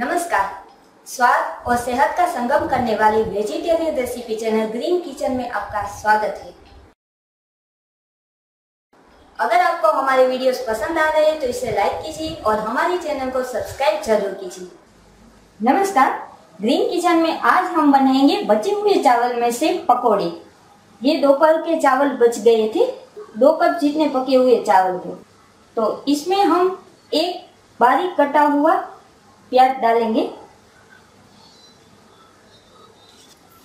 नमस्कार। स्वाद और सेहत का संगम करने वाली vegetarian recipe channel Green Kitchen में आपका स्वागत है। अगर आपको हमारे वीडियोस पसंद आ रहे हैं तो इसे लाइक कीजिए और हमारे चैनल को सब्सक्राइब जरूर कीजिए। नमस्कार, ग्रीन किचन में आज हम बनाएंगे बचे हुए चावल में से पकोड़े। ये दोपहर के चावल बच गए थे, 2 कप जितने पके हुए चावल थे। तो इसमें हम एक बारीक कटा हुआ प्याज डालेंगे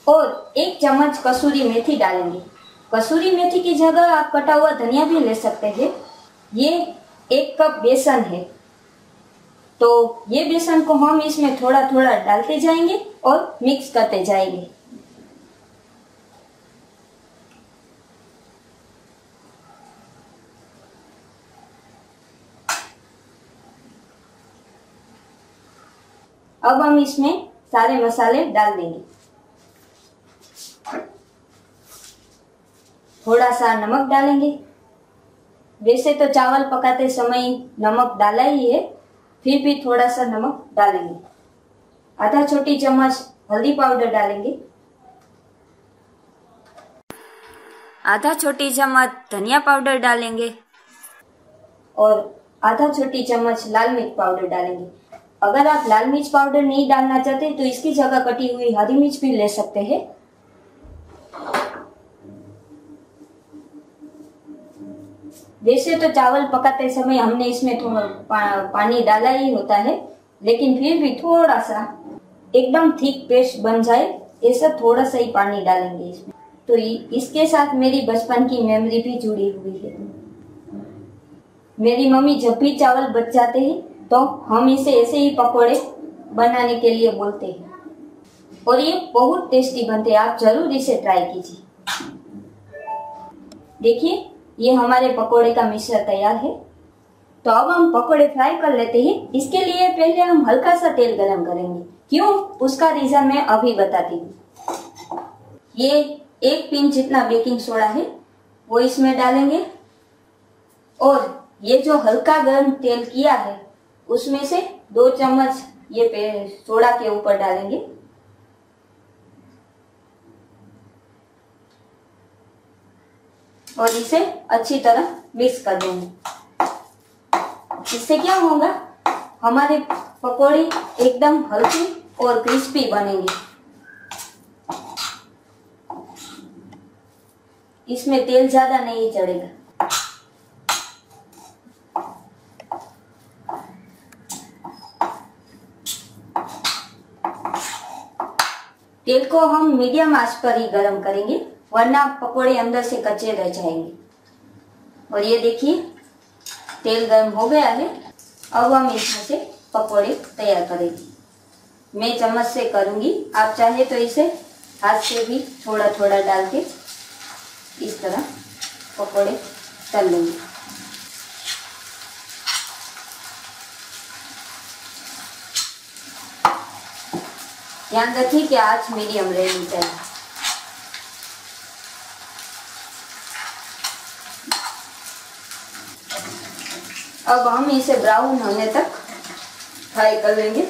और 1 चम्मच कसूरी मेथी डालेंगे। कसूरी मेथी की जगह आप कटा हुआ धनिया भी ले सकते हैं। ये 1 कप बेसन है, तो ये बेसन को हम इसमें थोड़ा थोड़ा डालते जाएंगे और मिक्स करते जाएंगे। अब हम इसमें सारे मसाले डाल देंगे। थोड़ा सा नमक डालेंगे। वैसे तो चावल पकाते समय नमक डाला ही है, फिर भी थोड़ा सा नमक डालेंगे। आधा छोटी चम्मच हल्दी पाउडर डालेंगे। आधा छोटी चम्मच धनिया पाउडर डालेंगे और आधा छोटी चम्मच लाल मिर्च पाउडर डालेंगे। अगर आप लाल मिर्च पाउडर नहीं डालना चाहते तो इसकी जगह कटी हुई हरी मिर्च भी ले सकते हैं। वैसे तो चावल पकाते समय हमने इसमें थोड़ा पानी डाला ही होता है, लेकिन फिर भी थोड़ा सा एकदम थिक पेस्ट बन जाए ऐसा थोड़ा सा ही पानी डालेंगे इसमें। तो इसके साथ मेरी बचपन की मेमोरी भी जुड़ी हुई है। मेरी मम्मी जब भी चावल बच जाते हैं तो हम इसे ऐसे ही पकोड़े बनाने के लिए बोलते हैं और ये बहुत टेस्टी बनते हैं। आप जरूर इसे ट्राई कीजिए। देखिए, ये हमारे पकोड़े का मिश्रण तैयार है। तो अब हम पकोड़े फ्राई कर लेते हैं। इसके लिए पहले हम हल्का सा तेल गरम करेंगे। क्यों, उसका रीजन मैं अभी बताती हूँ। ये 1 पिंच जितना बेकिंग सोडा है वो इसमें डालेंगे और ये जो हल्का गर्म तेल किया है उसमें से 2 चम्मच ये सोडा के ऊपर डालेंगे। और इसे अच्छी तरह मिक्स कर देंगे। इससे क्या होगा, हमारे पकोड़े एकदम हल्की और क्रिस्पी बनेंगे। इसमें तेल ज्यादा नहीं चढ़ेगा। तेल को हम मीडियम आंच पर ही गरम करेंगे, वरना पकोड़े अंदर से कच्चे रह जाएंगे। और ये देखिए, तेल गरम हो गया है। अब हम इसमें से पकोड़े तैयार करेंगे। मैं चम्मच से करूंगी, आप चाहे तो इसे हाथ से भी थोड़ा थोड़ा डाल के इस तरह पकोड़े तल लेंगे। ध्यान रखिए कि आंच मीडियम रहनी चाहिए। अब हम इसे ब्राउन होने तक फ्राई कर लेंगे।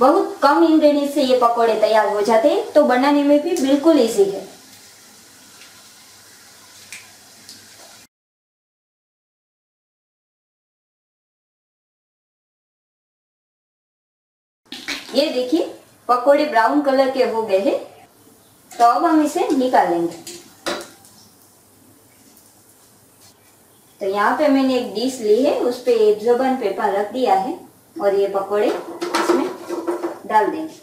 बहुत कम इंग्रेडिएंट से ये पकोड़े तैयार हो जाते हैं, तो बनाने में भी बिल्कुल इजी है। ये देखिए, पकोड़े ब्राउन कलर के हो गए हैं। तो अब हम इसे निकालेंगे। तो यहाँ पे मैंने एक डिश ली है, उस पे एब्जॉर्बेंट पेपर रख दिया है और ये पकोड़े इसमें डाल देंगे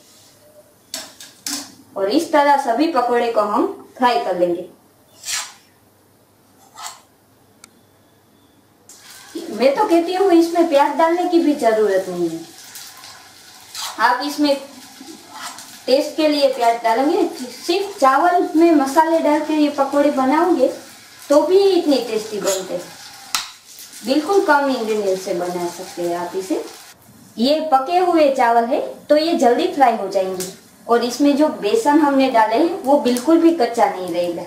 और इस तरह सभी पकोड़े को हम फ्राई कर लेंगे। मैं तो कहती हूँ इसमें प्याज डालने की भी जरूरत नहीं है। आप इसमें टेस्ट के लिए प्याज डालेंगे। सिर्फ चावल में मसाले डाल के ये पकोड़े बनाओगे तो भी इतने टेस्टी बनते हैं। बिल्कुल कम इंग्रेडिएंट से बना सकते हैं आप इसे। ये पके हुए चावल है तो ये जल्दी फ्राई हो जाएंगे। और इसमें जो बेसन हमने डाले हैं वो बिल्कुल भी कच्चा नहीं रहेगा,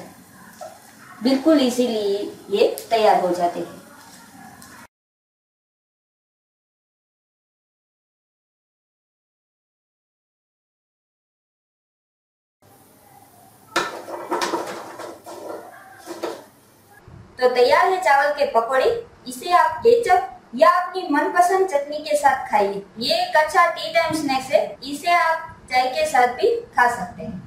बिल्कुल इसीलिए ये तैयार हो जाते हैं। तो तैयार है चावल के पकोड़े। इसे आप केचप या अपनी मनपसंद चटनी के साथ खाइए। ये एक अच्छा टी टाइम स्नैक्स है, इसे आप चाय के साथ भी खा सकते हैं।